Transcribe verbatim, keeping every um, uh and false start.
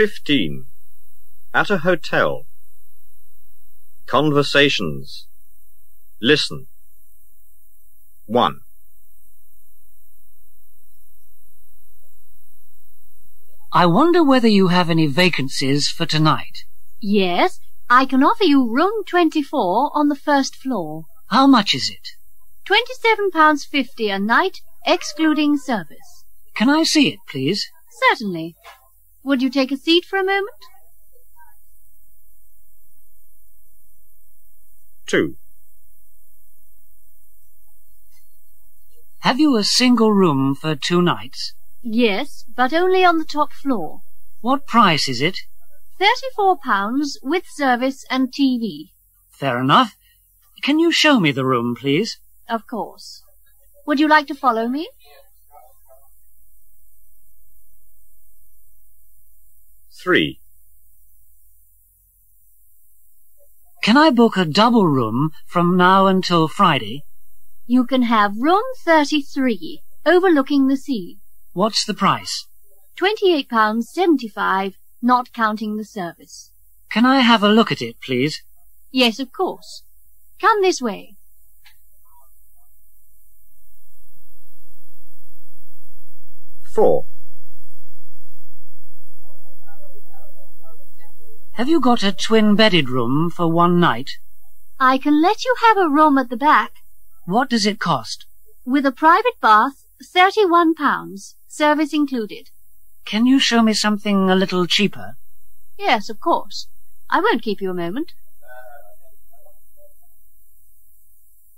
fifteen. At a hotel. Conversations. Listen. one. I wonder whether you have any vacancies for tonight. Yes, I can offer you room twenty-four on the first floor. How much is it? twenty-seven pounds fifty a night, excluding service. Can I see it, please? Certainly. Would you take a seat for a moment? two. Have you a single room for two nights? Yes, but only on the top floor. What price is it? Thirty-four pounds with service and T V. Fair enough. Can you show me the room, please? Of course. Would you like to follow me? three. Can I book a double room from now until Friday? You can have room thirty-three, overlooking the sea. What's the price? twenty-eight pounds seventy-five, not counting the service. Can I have a look at it, please? Yes, of course. Come this way. four. Have you got a twin-bedded room for one night? I can let you have a room at the back. What does it cost? With a private bath, thirty-one pounds. Service included. Can you show me something a little cheaper? Yes, of course. I won't keep you a moment.